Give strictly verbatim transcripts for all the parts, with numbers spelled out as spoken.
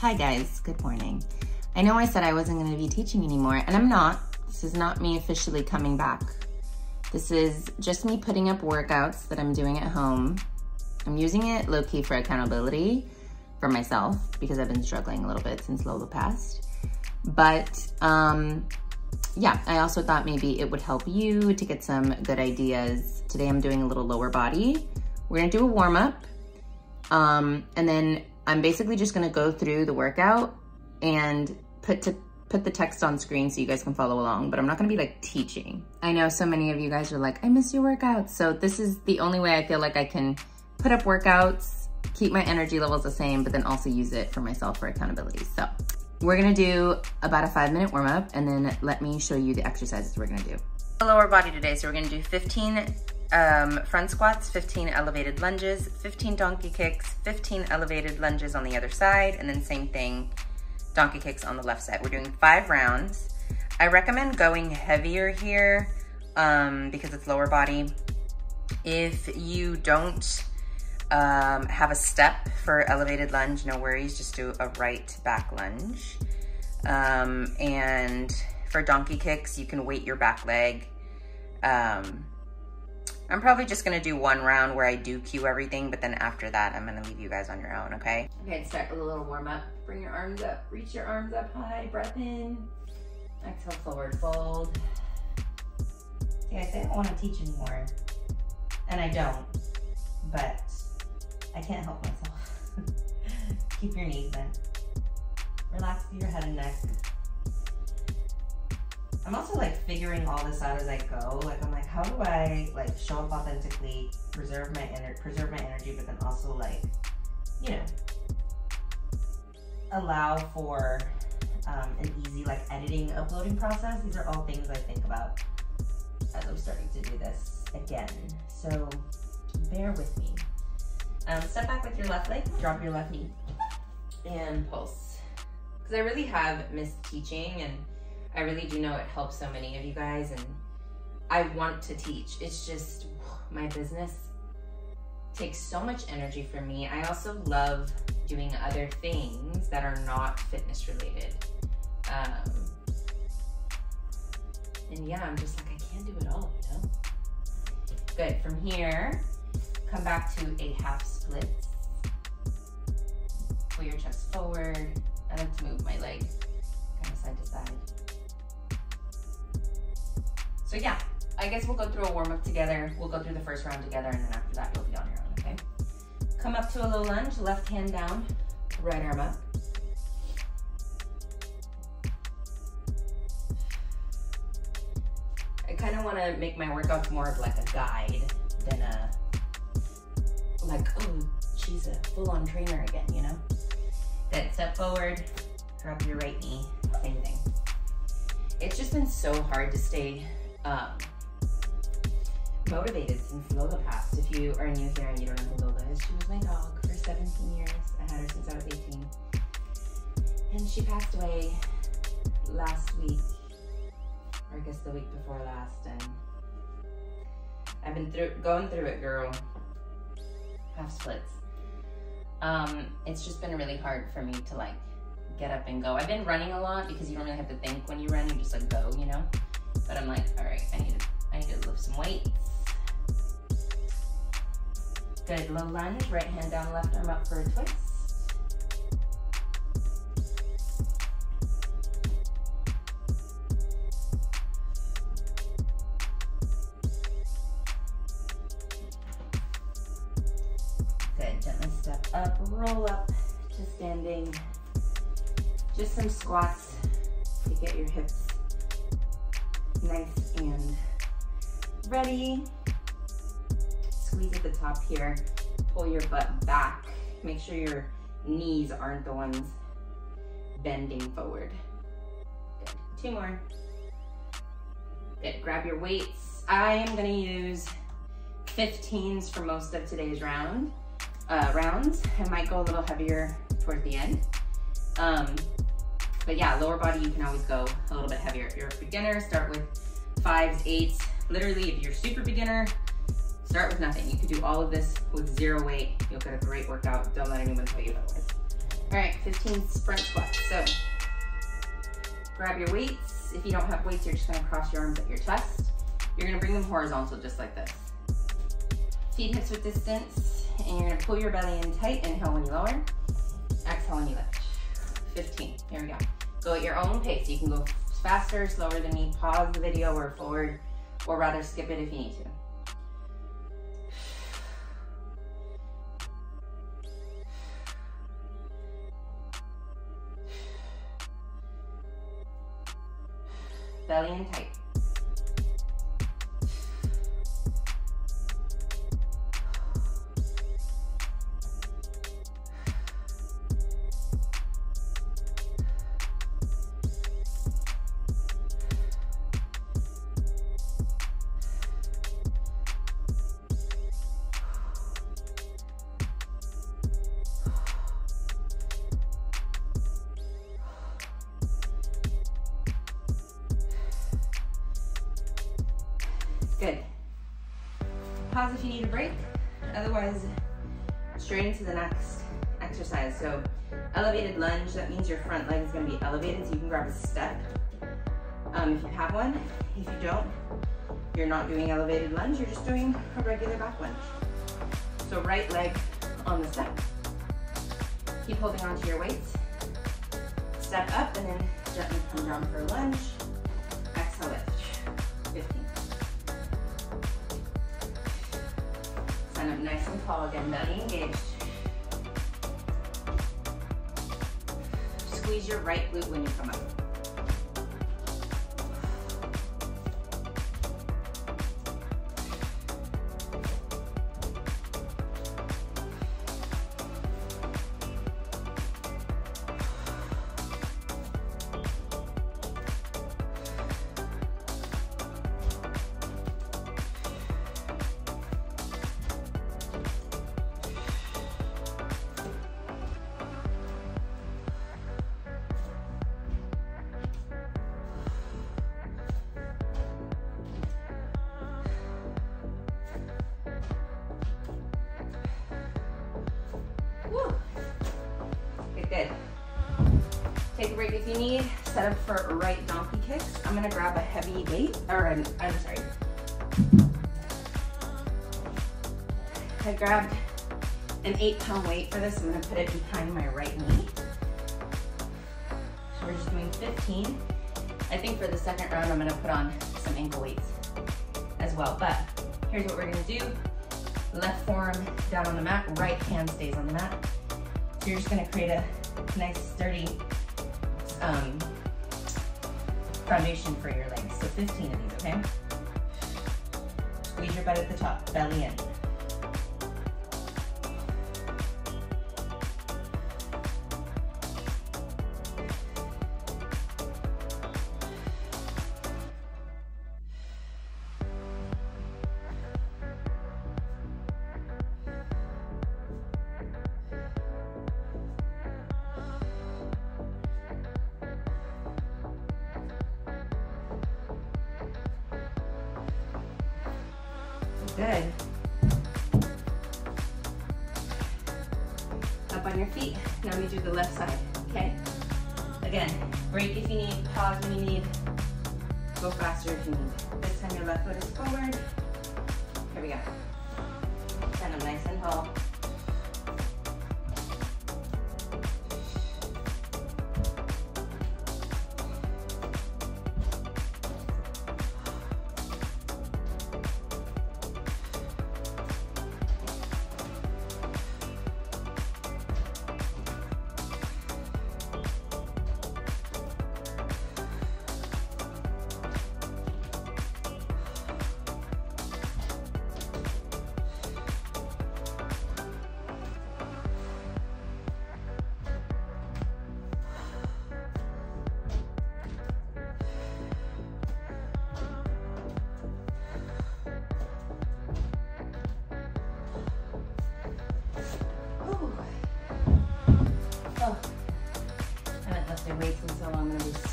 Hi guys, good morning. I know I said I wasn't going to be teaching anymore, and I'm not. This is not me officially coming back. This is just me putting up workouts that I'm doing at home. I'm using it low-key for accountability for myself because I've been struggling a little bit since Lola passed. But um, yeah, I also thought maybe it would help you to get some good ideas. Today I'm doing a little lower body. We're gonna do a warm-up um, and then I'm basically just gonna go through the workout and put to put the text on screen so you guys can follow along, but I'm not gonna be like teaching. I know so many of you guys are like, I miss your workouts. So this is the only way I feel like I can put up workouts, keep my energy levels the same, but then also use it for myself for accountability. So we're gonna do about a five minute warm up and then let me show you the exercises we're gonna do. Lower body today, so we're gonna do fifteen um, front squats, fifteen elevated lunges, fifteen donkey kicks, fifteen elevated lunges on the other side, and then same thing, donkey kicks on the left side. We're doing five rounds. I recommend going heavier here um, because it's lower body. If you don't um, have a step for elevated lunge, no worries, just do a right back lunge. Um, and for donkey kicks, you can weight your back leg. Um, I'm probably just gonna do one round where I do cue everything, but then after that, I'm gonna leave you guys on your own, okay? Okay, start with a little warm up. Bring your arms up, reach your arms up high, breath in. Exhale, forward fold. See, I said I don't wanna teach anymore, and I don't, but I can't help myself. Keep your knees bent. Relax through your head and neck. I'm also like figuring all this out as I go. Like I'm like, how do I like show up authentically, preserve my ener preserve my energy, but then also like, you know, allow for um, an easy like editing, uploading process. These are all things I think about as I'm starting to do this again. So bear with me. Um, step back with your left leg, drop your left knee, and pulse. Because I really have missed teaching and I really do know it helps so many of you guys, and I want to teach. It's just my business takes so much energy from me. I also love doing other things that are not fitness related. Um, and yeah, I'm just like, I can't do it all, you know? Good, from here, come back to a half split. Pull your chest forward. I like to move my leg kind of side to side. So yeah, I guess we'll go through a warm-up together. We'll go through the first round together, and then after that, you'll be on your own, okay? Come up to a low lunge, left hand down, right arm up. I kind of want to make my workouts more of like a guide than a, like, oh, she's a full-on trainer again, you know? Then step forward, drop your right knee, same thing. It's just been so hard to stay Um, motivated since Lola passed. If you are new here and you don't know who Lola is, she was my dog for seventeen years. I had her since I was eighteen. And she passed away last week, or I guess the week before last, and I've been through, going through it, girl. Half splits. Um, it's just been really hard for me to like get up and go. I've been running a lot because you don't really have to think when you run, you just like go, you know? But I'm like, all right, I need to, I need to lift some weights. Good, low lunge, right hand down, left arm up for a twist. Good, gently step up, roll up to standing. Just some squats to get your hips nice and ready. Squeeze at the top here. Pull your butt back. Make sure your knees aren't the ones bending forward. Good. Two more. Good. Grab your weights. I am going to use fifteens for most of today's round. Uh, rounds. I might go a little heavier towards the end. Um, But yeah, lower body, you can always go a little bit heavier. If you're a beginner, start with fives, eights. Literally, if you're super beginner, start with nothing. You could do all of this with zero weight. You'll get a great workout. Don't let anyone tell you otherwise. All right, fifteen sprint squats. So grab your weights. If you don't have weights, you're just gonna cross your arms at your chest. You're gonna bring them horizontal, just like this. Feet hips width distance, and you're gonna pull your belly in tight. Inhale when you lower, exhale when you lift. fifteen, here we go. Go at your own pace. You can go faster, slower than me. Pause the video or forward, or rather skip it if you need to. Belly in tight. Good. Pause if you need a break. Otherwise, straight into the next exercise. So elevated lunge, that means your front leg is gonna be elevated, so you can grab a step um, if you have one. If you don't, you're not doing elevated lunge, you're just doing a regular back lunge. So right leg on the step. Keep holding onto your weights. Step up and then gently come down for a lunge. Exhale lift. fifteen. Stand up nice and tall again, belly engaged. Squeeze your right glute when you come up. Good. Take a break if you need. Set up for right donkey kicks. I'm gonna grab a heavy weight, or an, I'm sorry. I grabbed an eight pound weight for this. I'm gonna put it behind my right knee. So we're just doing fifteen. I think for the second round, I'm gonna put on some ankle weights as well. But here's what we're gonna do. Left forearm down on the mat, right hand stays on the mat. So you're just gonna create a nice sturdy um, foundation for your legs. So fifteen of these, okay? Squeeze your butt at the top, belly in. Good. Up on your feet. Now we do the left side, okay? Again, break if you need, pause when you need, go faster if you need. This time your left foot is forward. Here we go. Stand up nice and tall.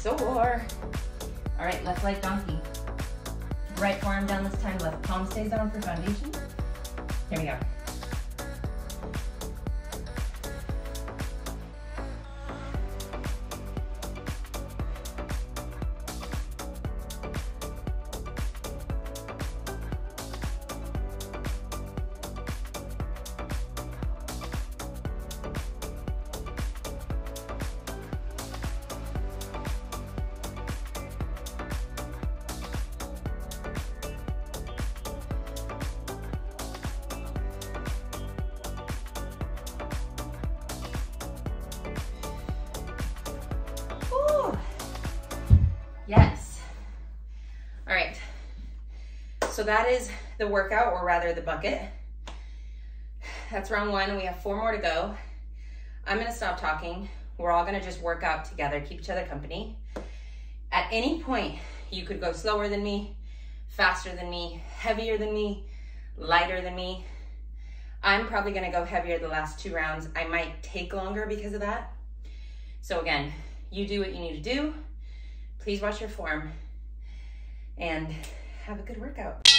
Sore. All right, left leg donkey. Right forearm down this time, left palm stays down for foundation. Here we go. Yes. All right. So that is the workout, or rather the bucket. That's round one. We have four more to go. I'm gonna stop talking. We're all gonna just work out together, keep each other company. At any point, you could go slower than me, faster than me, heavier than me, lighter than me. I'm probably gonna go heavier the last two rounds. I might take longer because of that. So again, you do what you need to do. Please watch your form and have a good workout.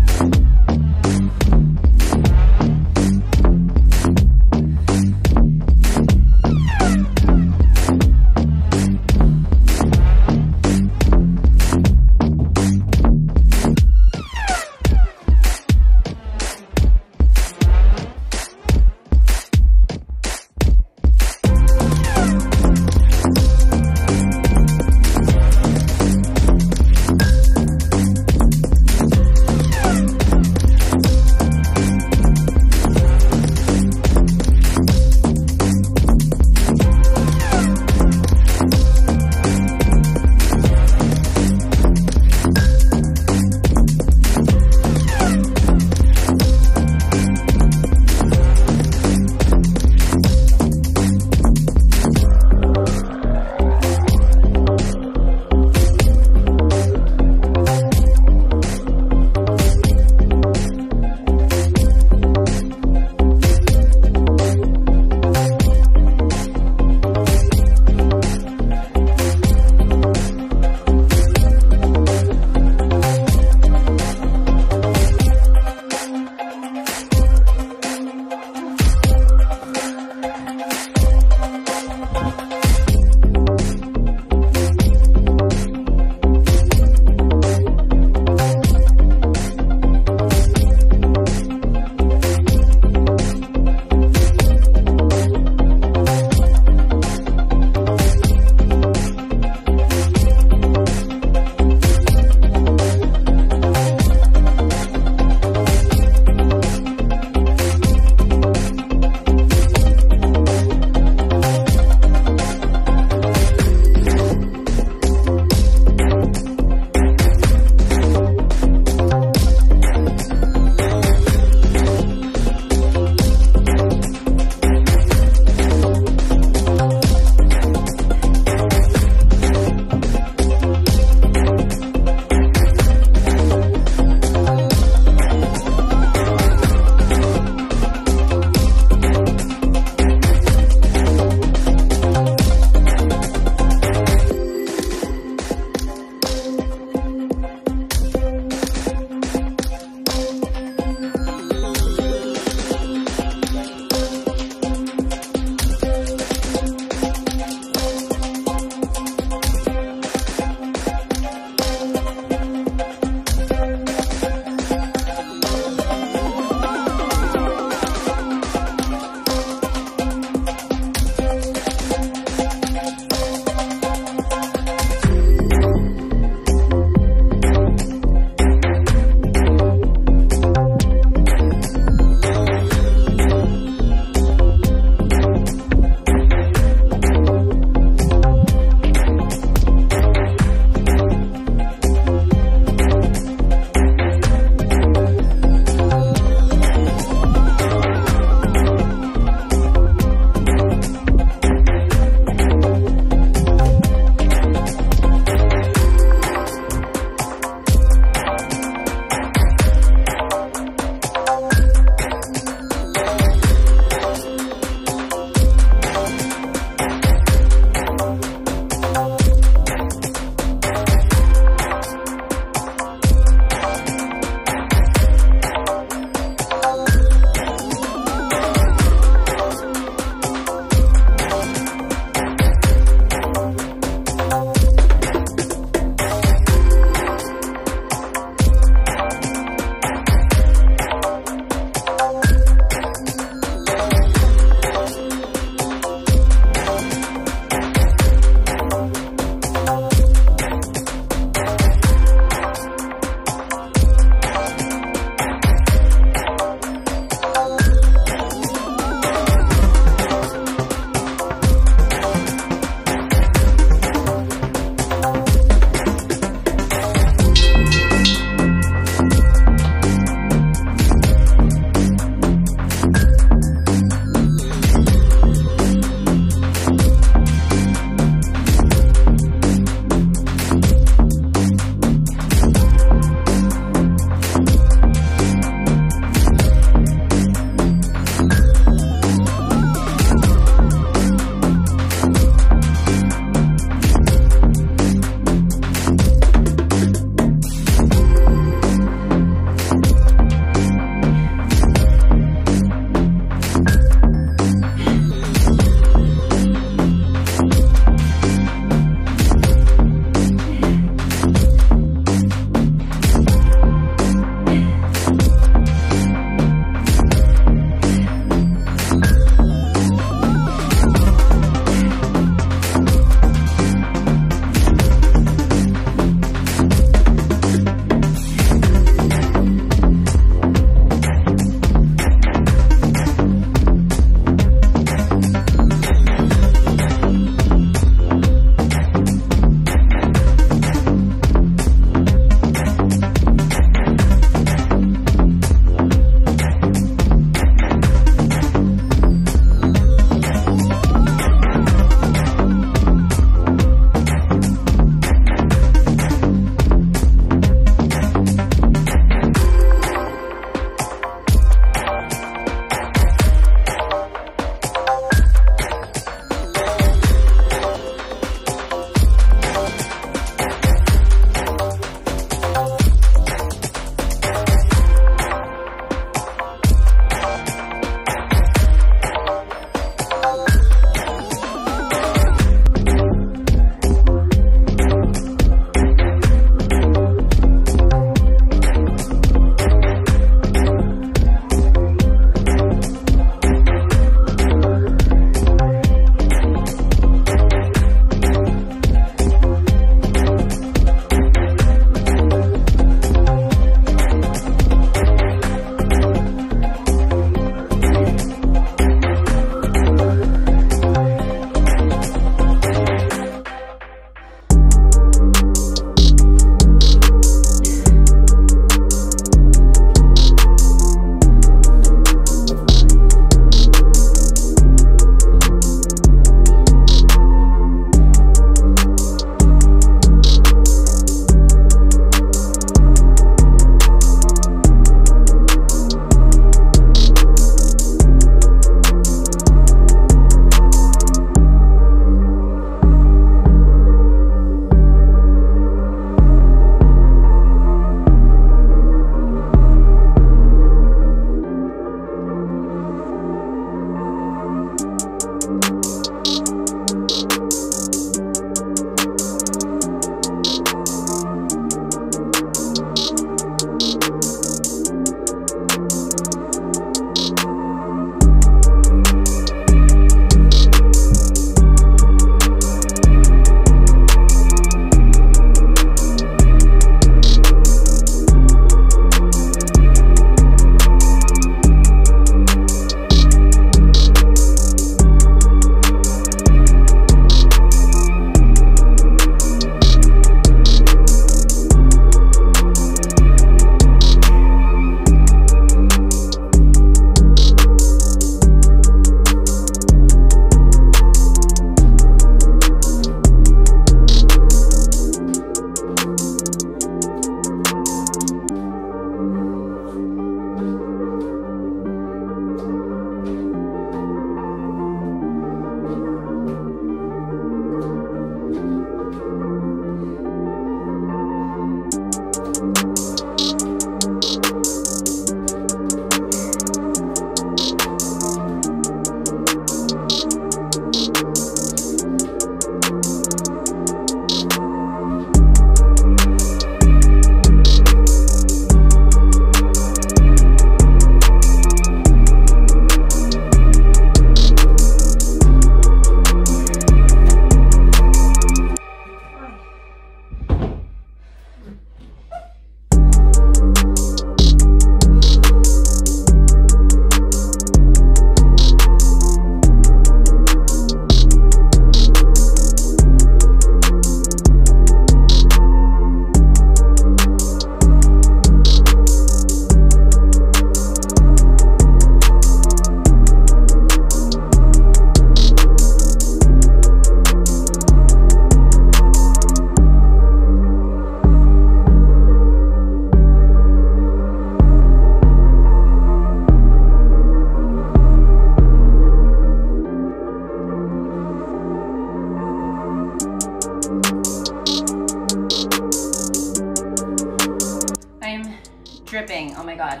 dripping. Oh my God.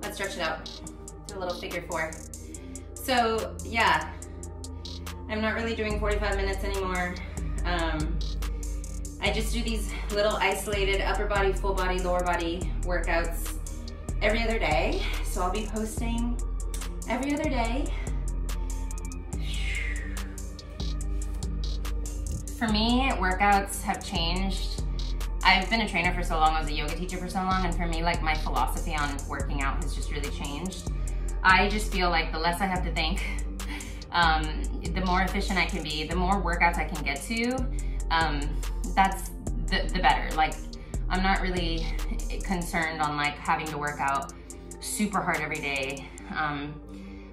Let's stretch it out. Do a little figure four. So yeah, I'm not really doing forty-five minutes anymore. Um, I just do these little isolated upper body, full body, lower body workouts every other day. So I'll be posting every other day. For me, workouts have changed. I've been a trainer for so long, I was a yoga teacher for so long, and for me, like, my philosophy on working out has just really changed. I just feel like the less I have to think, um, the more efficient I can be, the more workouts I can get to, um, that's the, the better. Like, I'm not really concerned on like having to work out super hard every day. Um,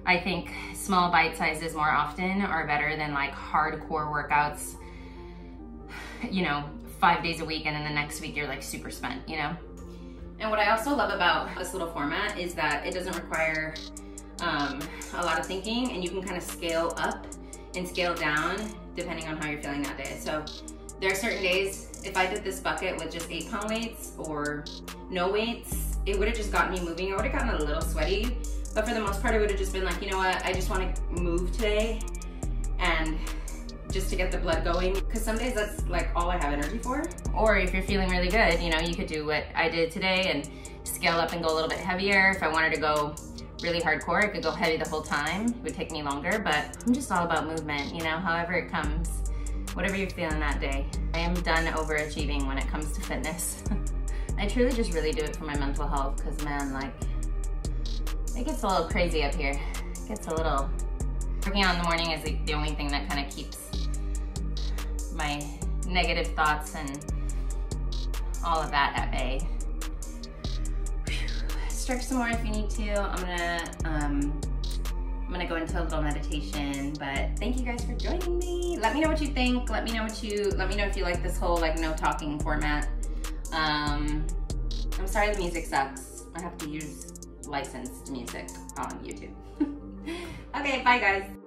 I think small bite sizes more often are better than like hardcore workouts, you know, five days a week, and then the next week you're like super spent, you know? And what I also love about this little format is that it doesn't require um, a lot of thinking, and you can kind of scale up and scale down depending on how you're feeling that day. So there are certain days, if I did this bucket with just eight pound weights or no weights, it would have just gotten me moving. I would have gotten a little sweaty, but for the most part, it would have just been like, you know what, I just want to move today, and just to get the blood going, because some days that's like all I have energy for. Or if you're feeling really good, you know, you could do what I did today and scale up and go a little bit heavier. If I wanted to go really hardcore, I could go heavy the whole time. It would take me longer, but I'm just all about movement, you know, however it comes, whatever you're feeling that day. I am done overachieving when it comes to fitness. I truly just really do it for my mental health, because man, like, it gets a little crazy up here. It gets a little, working out in the morning is like the only thing that kind of keeps my negative thoughts and all of that at bay. Stretch some more if you need to. I'm gonna, um, I'm gonna go into a little meditation, but thank you guys for joining me. Let me know what you think. Let me know what you, let me know if you like this whole like no talking format. Um, I'm sorry the music sucks. I have to use licensed music on YouTube. Okay, bye guys.